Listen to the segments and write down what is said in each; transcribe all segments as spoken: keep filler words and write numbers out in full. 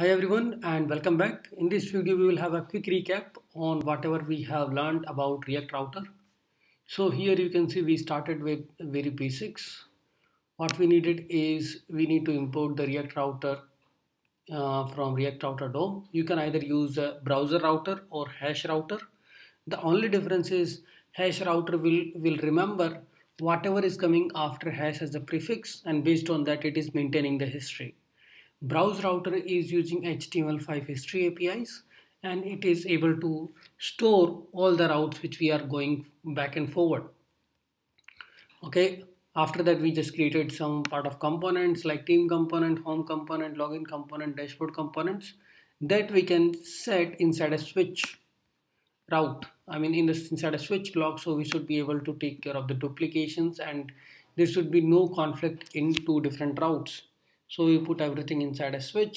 Hi everyone and welcome back. In this video we will have a quick recap on whatever we have learned about React Router. So here you can see we started with very basics. What we needed is we need to import the React Router uh, from React Router D O M. You can either use a browser router or hash router. The only difference is hash router will, will remember whatever is coming after hash as a prefix, and based on that it is maintaining the history. Browser router is using H T M L five history A P Is, and it is able to store all the routes which we are going back and forward. Okay, after that we just created some part of components like team component, home component, login component, dashboard components that we can set inside a switch route. I mean in this inside a switch block, so we should be able to take care of the duplications and there should be no conflict in two different routes. So we put everything inside a switch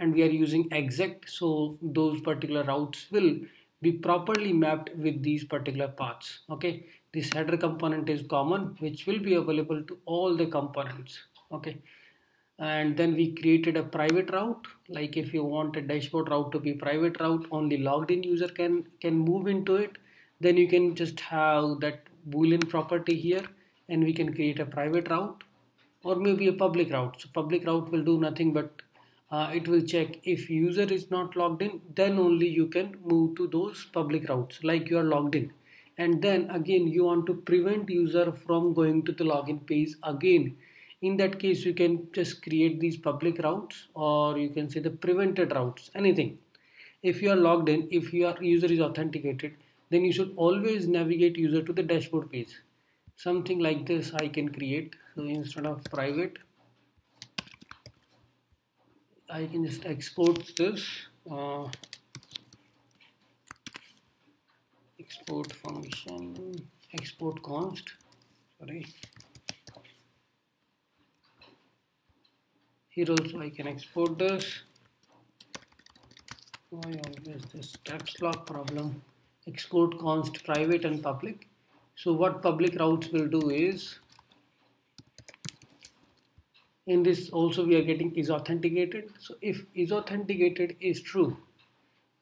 and we are using exact, so those particular routes will be properly mapped with these particular paths. Okay, this header component is common, which will be available to all the components. Okay, and then we created a private route, like if you want a dashboard route to be private route, only logged in user can, can move into it. Then you can just have that boolean property here and we can create a private route. Or maybe a public route. So public route will do nothing, but uh, it will check if user is not logged in, then only you can move to those public routes like you are logged in. And then again you want to prevent user from going to the login page again. In that case you can just create these public routes, or you can say the prevented routes, anything. If you are logged in, if your user is authenticated, then you should always navigate user to the dashboard page. Something like this I can create. So instead of private, I can just export this uh, export function, export const, sorry. Here also I can export this. Why always this caps lock problem? Export const private and public. So what public routes will do is, in this also we are getting is authenticated. So if is authenticated is true,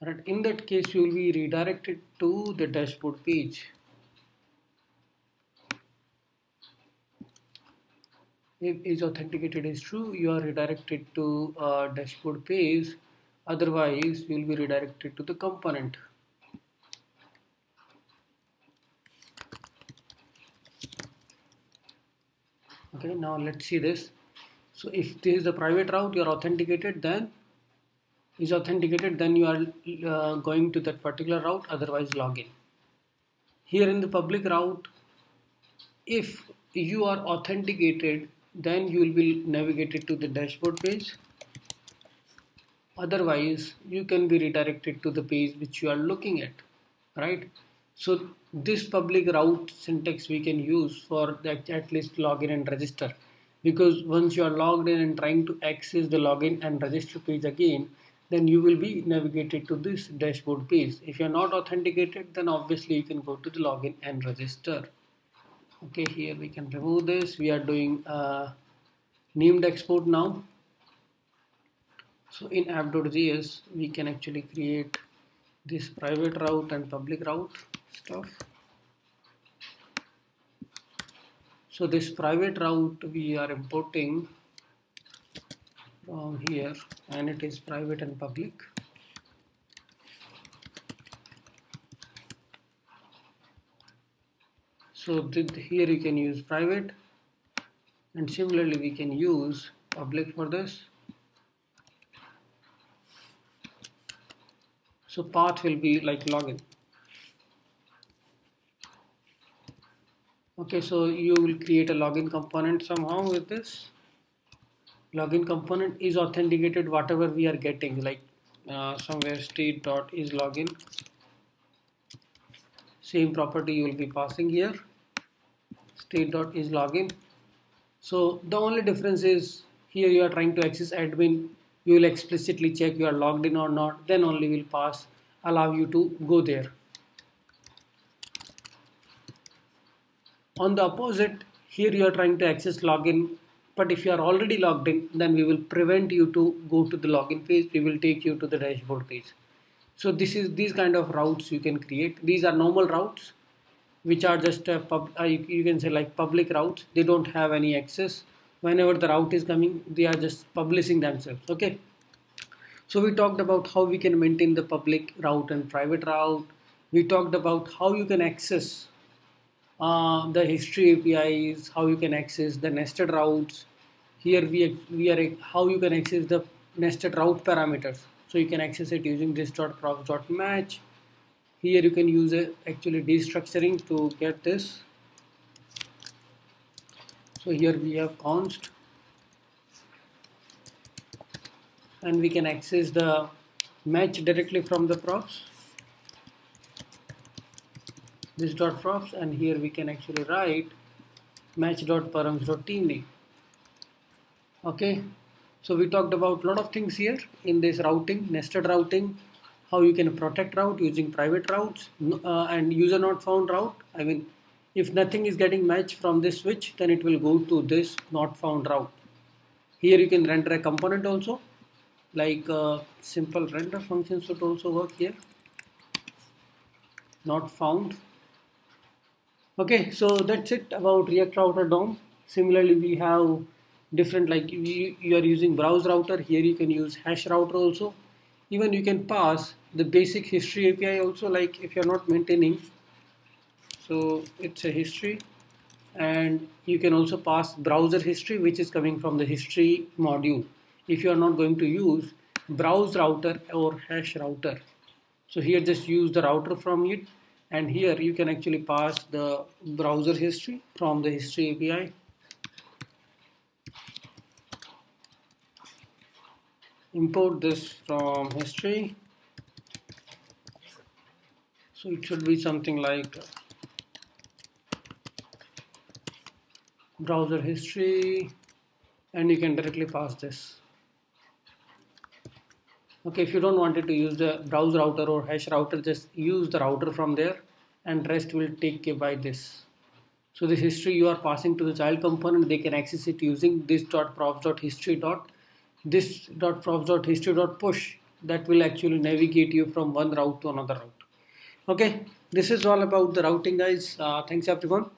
right, in that case you will be redirected to the dashboard page. If is authenticated is true, you are redirected to uh, dashboard page, otherwise you will be redirected to the component. Okay, now let's see this. So if this is the private route, you are authenticated, then is authenticated, then you are uh, going to that particular route, otherwise login. Here in the public route, if you are authenticated, then you will be navigated to the dashboard page. Otherwise, you can be redirected to the page which you are looking at, right? So this public route syntax we can use for the at least login and register, because once you are logged in and trying to access the login and register page again, then you will be navigated to this dashboard page. If you are not authenticated, then obviously you can go to the login and register. Okay, here we can remove this. We are doing uh, named export now. So in app.js we can actually create this private route and public route stuff. So this private route we are importing from here, and it is private and public. So did here you can use private, and similarly we can use public for this. So path will be like login. Okay, so you will create a login component somehow with this. Login component is authenticated, whatever we are getting, like uh, somewhere state dot is login. Same property you will be passing here, state dot is login. So the only difference is here you are trying to access admin. You will explicitly check you are logged in or not. Then only will pass allow you to go there. On the opposite, here you are trying to access login But if you are already logged in, then we will prevent you to go to the login page. We will take you to the dashboard page. So this is these kind of routes you can create. These are normal routes, which are just a pub, uh, you, you can say like public routes. They don't have any access. Whenever the route is coming, they are just publishing themselves. Okay. So we talked about how we can maintain the public route and private route. We talked about how you can access Uh, the history A P Is, how you can access the nested routes. Here we, we are how you can access the nested route parameters. So you can access it using this dot props dot match. Here you can use a, actually destructuring to get this. So here we have const, and we can access the match directly from the props. This dot props, and here we can actually write match dot params dot team name. Okay, so we talked about a lot of things here in this routing, nested routing, how you can protect route using private routes, uh, and user not found route. I mean, if nothing is getting matched from this switch, then it will go to this not found route. Here you can render a component also, like uh, simple render functions should also work here. Not found. Okay, so that's it about React Router D O M. Similarly, we have different, like you, you are using browser router, here you can use hash router also. Even you can pass the basic history A P I also, like if you are not maintaining. So it's a history, and you can also pass browser history, which is coming from the history module, if you are not going to use browser router or hash router. So here just use the router from it, and here you can actually pass the browser history from the history A P I. Import this from history. So it should be something like browser history, and you can directly pass this. Okay, if you don't want it to use the browser router or hash router, just use the router from there, and rest will take care by this. So this history you are passing to the child component, they can access it using this dot props dot history dot this dot props dot history dot push. That will actually navigate you from one route to another route. Okay, this is all about the routing, guys. Uh, thanks everyone.